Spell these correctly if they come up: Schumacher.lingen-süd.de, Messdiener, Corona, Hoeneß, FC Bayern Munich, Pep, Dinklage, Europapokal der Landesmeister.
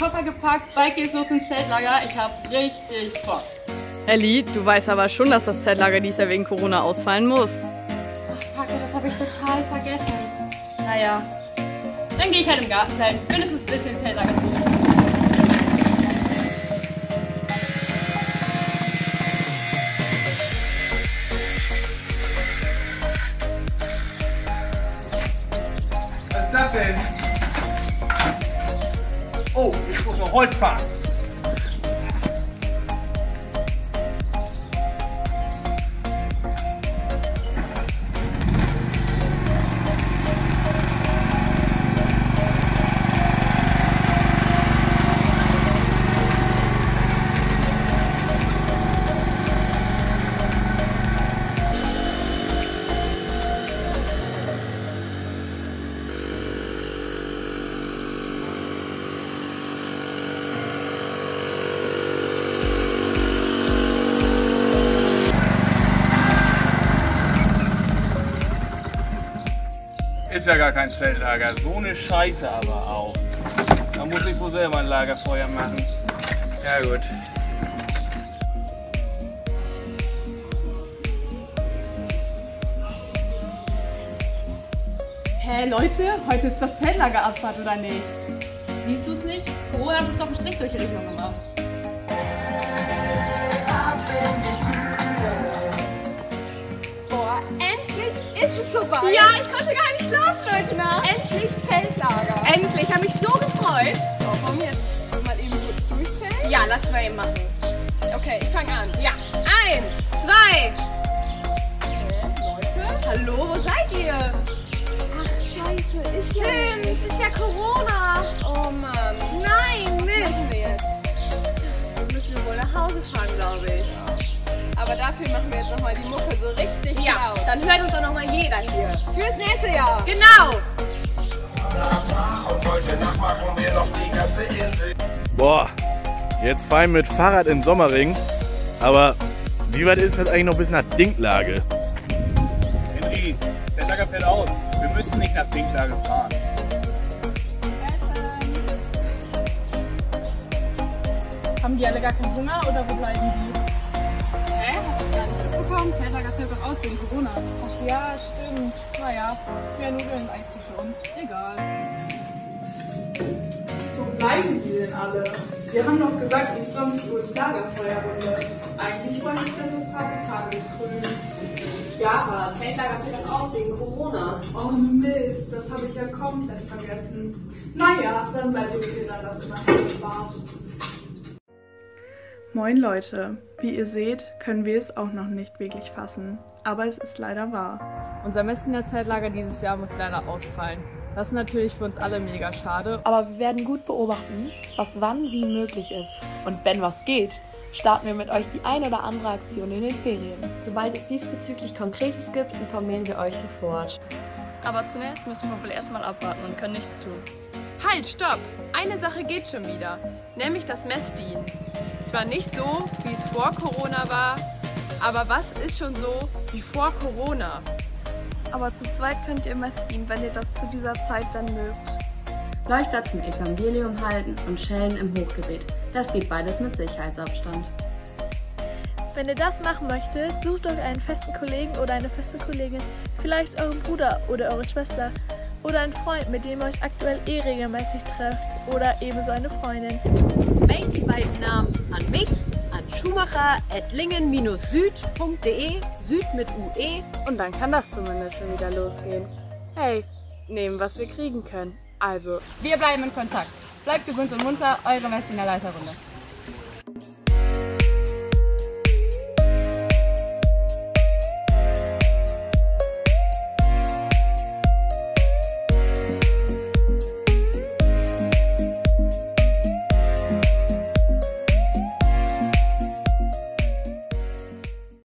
Koffer gepackt, Bike geht los ins Zeltlager. Ich habe richtig Bock. Elli, du weißt aber schon, dass das Zeltlager dieses Jahr wegen Corona ausfallen muss. Ach, Kacke, das habe ich total vergessen. Naja, dann gehe ich halt im Garten zelten. Mindestens ein bisschen Zeltlager. Was ist das denn? Oh, ich muss noch Holz fahren. Ist ja gar kein Zeltlager, so eine Scheiße aber auch. Da muss ich wohl selber ein Lagerfeuer machen. Ja gut. Hä Leute, heute ist doch Zeltlagerabfahrt oder nicht? Siehst du es nicht? Corona hat uns doch einen Strich durch die Rechnung gemacht. Boah, endlich ist es soweit! Ja, ich konnte gar nicht. Na? Endlich Zeltlager! Endlich! Habe mich so gefreut! So, wollen wir jetzt mal eben so durchzählen? Ja, lass mal eben machen. Okay, ich fange an. Ja! 1, 2! Okay, Leute, hallo, wo seid ihr? Ach, scheiße, ist ja... Stimmt, ist ja Corona! Oh Mann! Nein, Mist! Was machen wir jetzt? Wir müssen wohl nach Hause fahren, glaube ich. Ja. Aber dafür machen wir jetzt nochmal die Mucke so richtig laut. Ja, dann hört uns doch nochmal jeder hier. Fürs nächste Jahr. Genau. Boah, jetzt fahren wir mit Fahrrad in Sommerring. Aber wie weit ist das eigentlich noch bis nach Dinklage? Henry, der Lager fällt aus. Wir müssen nicht nach Dinklage fahren. Haben die alle gar keinen Hunger oder wo bleiben die? Hä? Mitbekommen? Der Lager fällt doch aus wegen Corona. Ach ja, stimmt. Naja, mehr Nudeln und Eistee für uns. Egal. Wo bleiben die denn alle? Wir haben doch gesagt, um 20 Uhr ist Lagerfeuerrunde. Eigentlich wollte ich, dass es Tagestag ist grün. Ja, aber Zeltlager fällt doch aus wegen Corona. Oh Mist, das habe ich ja komplett vergessen. Naja, dann bleibt den Kindern das immerhin gespart. Moin Leute, wie ihr seht, können wir es auch noch nicht wirklich fassen. Aber es ist leider wahr. Unser Messdiener Zeltlager dieses Jahr muss leider ausfallen. Das ist natürlich für uns alle mega schade. Aber wir werden gut beobachten, was wann wie möglich ist. Und wenn was geht, starten wir mit euch die ein oder andere Aktion in den Ferien. Sobald es diesbezüglich Konkretes gibt, informieren wir euch sofort. Aber zunächst müssen wir wohl erstmal abwarten und können nichts tun. Halt, stopp! Eine Sache geht schon wieder, nämlich das Messdien. Zwar nicht so, wie es vor Corona war, aber was ist schon so wie vor Corona? Aber zu zweit könnt ihr Messdien, wenn ihr das zu dieser Zeit dann mögt. Leuchtplatz mit Evangelium halten und Schellen im Hochgebet. Das geht beides mit Sicherheitsabstand. Wenn ihr das machen möchtet, sucht euch einen festen Kollegen oder eine feste Kollegin, vielleicht euren Bruder oder eure Schwester oder einen Freund, mit dem ihr euch aktuell regelmäßig trefft oder ebenso eine Freundin. Mailt die beiden Namen an mich, an Schumacher.lingen-süd.de, Süd mit UE. Und dann kann das zumindest schon wieder losgehen. Hey, nehmen was wir kriegen können. Also, wir bleiben in Kontakt. Bleibt gesund und munter, eure Messdiener Leiterrunde.